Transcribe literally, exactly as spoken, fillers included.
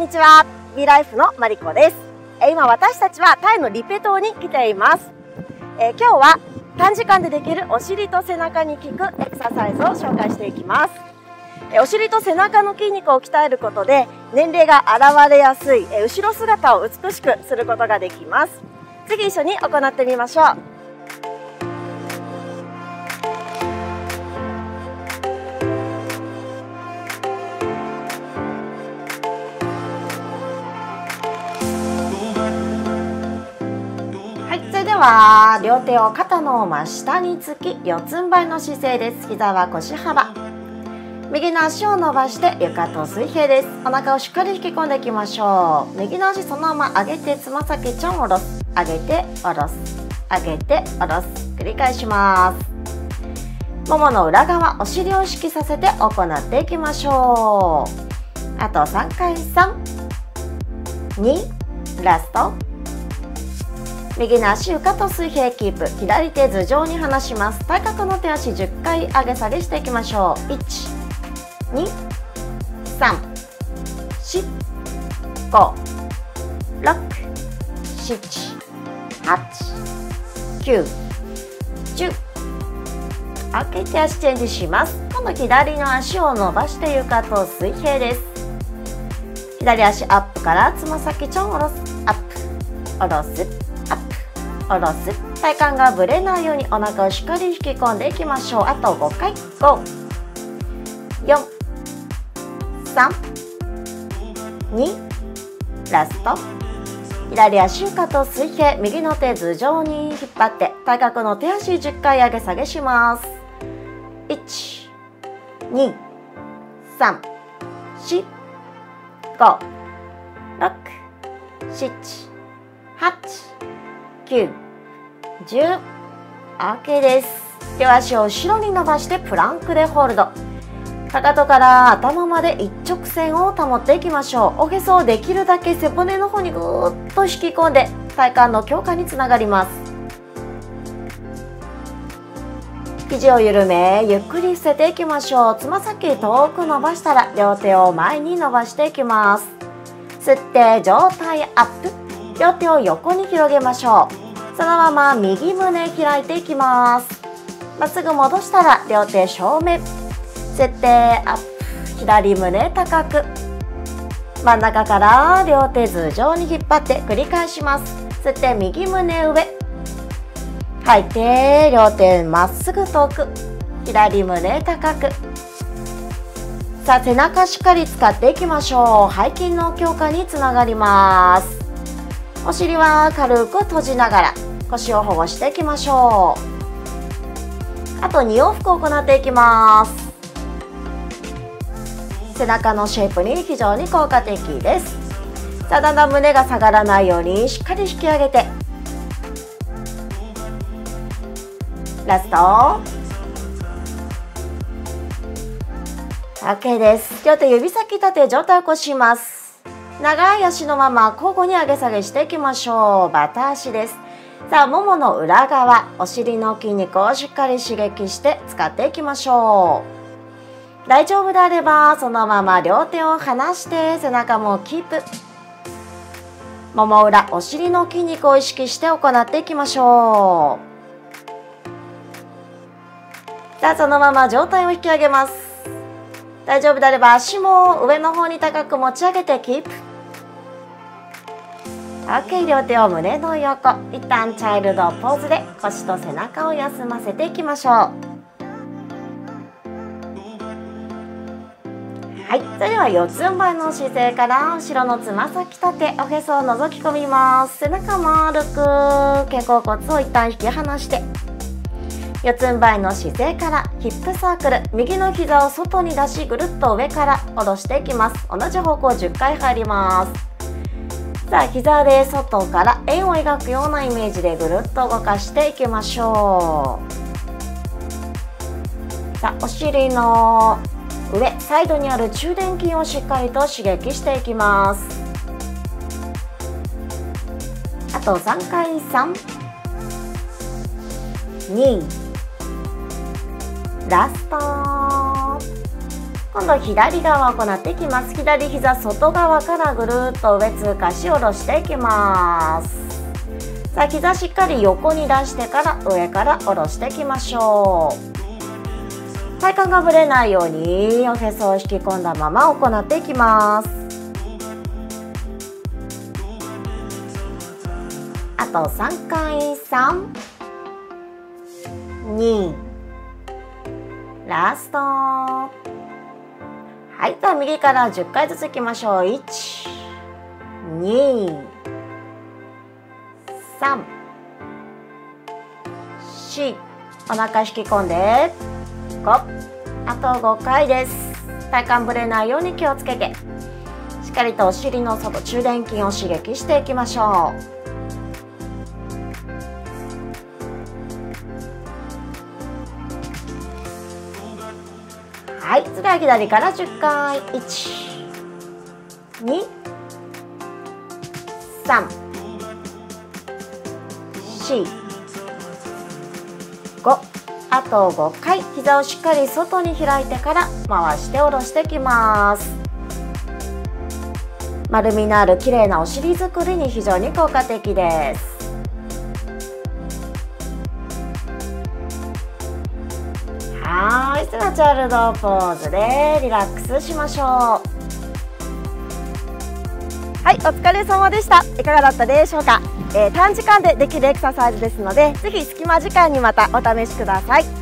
んにちは。ビーライフのマリコです。え今私たちはタイのリペ島に来ています。え今日は短時間でできるお尻と背中に効くエクササイズを紹介していきます。えお尻と背中の筋肉を鍛えることで年齢が現れやすいえ後ろ姿を美しくすることができます。次一緒に行ってみましょう。は両手を肩の真下につき四つん這いの姿勢です。膝は腰幅、右の足を伸ばして床と水平です。お腹をしっかり引き込んでいきましょう。右の足そのまま上げてつま先ちょん下ろす、上げて下ろす、上げて下ろす、繰り返します。ももの裏側、お尻を意識させて行っていきましょう。あとさんかい、さん、に、ラスト。右の足床と水平キープ、左手頭上に離します。対角の手足じゅっかい上げ下げしていきましょう。いち、に、さん、し、ご、ろく、しち、はち、きゅう、じゅう。開けて足チェンジします。今度左の足を伸ばして床と水平です。左足アップからつま先ちょん下ろす、アップ下ろす、下ろす。体幹がぶれないようにお腹をしっかり引き込んでいきましょう。あとごかい、ご、よん、さん、に、ラスト。左足床と水平、右の手頭上に引っ張って対角の手足じゅっかい上げ下げします。いち、に、さん、し、ご、ろく、しち、はち、きゅう、じゅう。 OK です。両足を後ろに伸ばしてプランクでホールド。かかとから頭まで一直線を保っていきましょう。おへそをできるだけ背骨の方にぐーっと引き込んで体幹の強化につながります。肘を緩め、ゆっくり伏せていきましょう。つま先遠く伸ばしたら両手を前に伸ばしていきます。吸って上体アップ、両手を横に広げましょう。そのまま右胸開いていきます。まっすぐ戻したら両手正面、吸ってアップ、左胸高く、真ん中から両手頭上に引っ張って繰り返します。吸って右胸上、吐いて両手まっすぐ遠く、左胸高く。さあ背中しっかり使っていきましょう。背筋の強化につながります。お尻は軽く閉じながら腰を保護していきましょう。あとに往復行っていきます。背中のシェイプに非常に効果的です。さあだんだん胸が下がらないようにしっかり引き上げて、ラスト。OK です。両手指先立て、上体起こします。長い足のまま交互に上げ下げしていきましょう。バタ足です。さあももの裏側、お尻の筋肉をしっかり刺激して使っていきましょう。大丈夫であればそのまま両手を離して背中もキープ。もも裏、お尻の筋肉を意識して行っていきましょう。さあそのまま上体を引き上げます。大丈夫であれば足も上の方に高く持ち上げてキープ。OK、 両手を胸の横、一旦チャイルドポーズで腰と背中を休ませていきましょう。はい、それでは四つん這いの姿勢から後ろのつま先立て、おへそを覗き込みます。背中丸く、肩甲骨を一旦引き離して、四つん這いの姿勢からヒップサークル、右の膝を外に出しぐるっと上から下ろしていきます。同じ方向じゅっかい入ります。さあ膝で外から円を描くようなイメージでぐるっと動かしていきましょう。さあお尻の上、サイドにある中殿筋をしっかりと刺激していきます。あとさんかい、さん、に、ラスト。今度左側を行っていきます。左膝外側からぐるーっと上通過し下ろしていきます。さあ膝しっかり横に出してから上から下ろしていきましょう。体幹がぶれないようにおへそを引き込んだまま行っていきます。あとさんかいさんにラスト。はい、では右からじゅっかいずついきましょう。いちにさんし、お腹引き込んでご、あとごかいです。体幹ぶれないように気をつけてしっかりとお尻の外中臀筋を刺激していきましょう。はい、それでは左からじゅっかいいちにさんしご、あとごかい膝をしっかり外に開いてから回して下ろしていきます。丸みのある綺麗なお尻作りに非常に効果的です。はい、それではチャイルドポーズでリラックスしましょう。はい、お疲れ様でした。いかがだったでしょうか、えー、短時間でできるエクササイズですので、ぜひ隙間時間にまたお試しください。